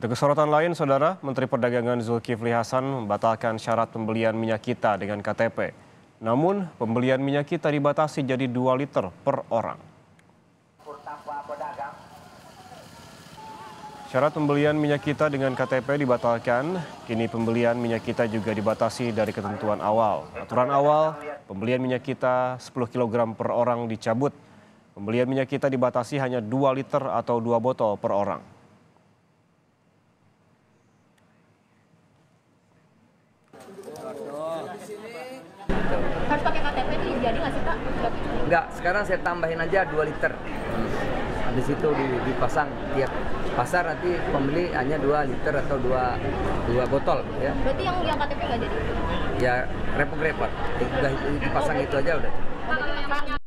Kita ke sorotan lain, Saudara. Menteri Perdagangan Zulkifli Hasan membatalkan syarat pembelian minyak kita dengan KTP. Namun, pembelian minyak kita dibatasi jadi 2 liter per orang. Syarat pembelian minyak kita dengan KTP dibatalkan. Kini pembelian minyak kita juga dibatasi dari ketentuan awal. Aturan awal, pembelian minyak kita 10 kg per orang dicabut. Pembelian minyak kita dibatasi hanya 2 liter atau 2 botol per orang. Harus pakai KTP nih, jadi nggak sih, Pak? Nggak, sekarang saya tambahin aja 2 liter. Di situ dipasang tiap pasar nanti pembeli hanya 2 liter atau 2 botol. Ya. Berarti yang KTP nggak jadi? Ya repot-repot, dipasang itu aja udah.